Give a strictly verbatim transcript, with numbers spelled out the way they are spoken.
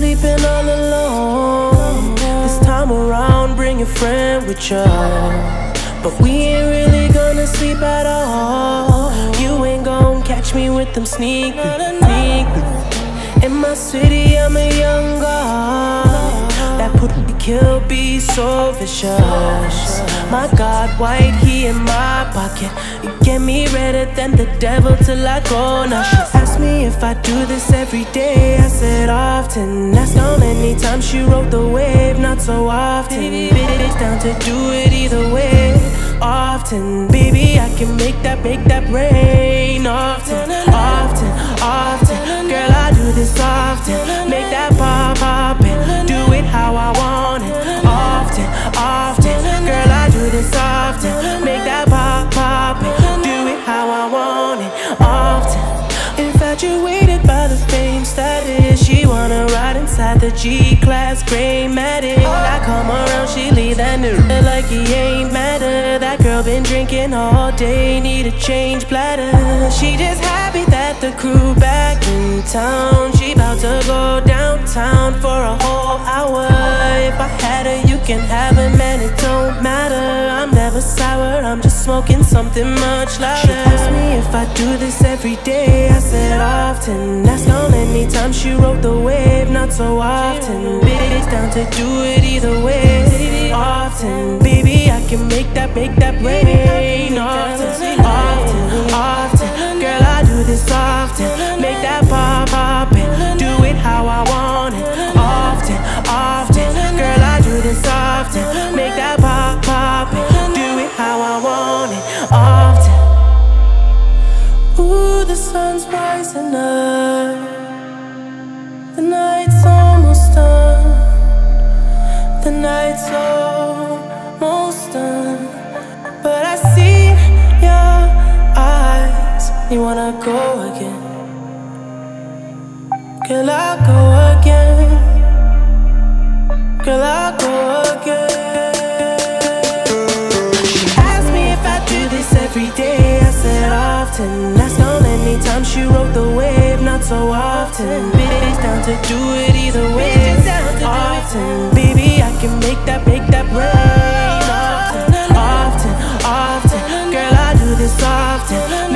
sleeping all alone. This time around, bring a friend with you, but we ain't really gonna sleep at all. You ain't gonna catch me with them sneakers. In my city, I'm a young guy that put me kill be so vicious. My God, white he in my pocket. You get me redder than the devil till I go. Now she asked me if I do this every day. I said often. That's not anytime she rode the wave. Not so often. Bitch down to do it either way. Often, baby, I can make that, make that rain. Often, often, often, girl, I do this often. Make that pop, pop and do it how I want it. Often, often, girl, I do this often. Make that pop, pop and do it how I want it. Often, infatuated by the fame status. She wanna ride inside the G-Class Grey Matic. I come around, she leave that new like he ain't matter. That girl been drinking all day, need a change bladder. She just happy that the crew back in town. She bout to go downtown for a whole hour. If I had her, you can have her, man, it don't matter. I'm never sour, I'm just smoking something much louder. She asked me if I do this every day. I said often. That's not anytime she rode the wave. Not so often. Bitch down to do it either way. Often, baby, I can make that, make that rain. Often, often, often, girl, I do this often. Make that pop, pop and do it how I want it. Often, often, girl, I do this often. Make that pop, pop and do it how I want it. Often. Ooh, the sun's rising up. The night's almost done. The night's almost done, but I see your eyes. You wanna go again? Girl, I'll go again. Girl, I'll go again. She asked me if I do this every day. I said often. That's not anytime she rode the wave. Not so often. Bitch down to do it either way. Often, baby, I can make that, make that rain. Often, often, often, girl, I do this often.